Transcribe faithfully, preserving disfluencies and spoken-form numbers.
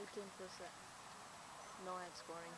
eighteen percent. No ad scoring.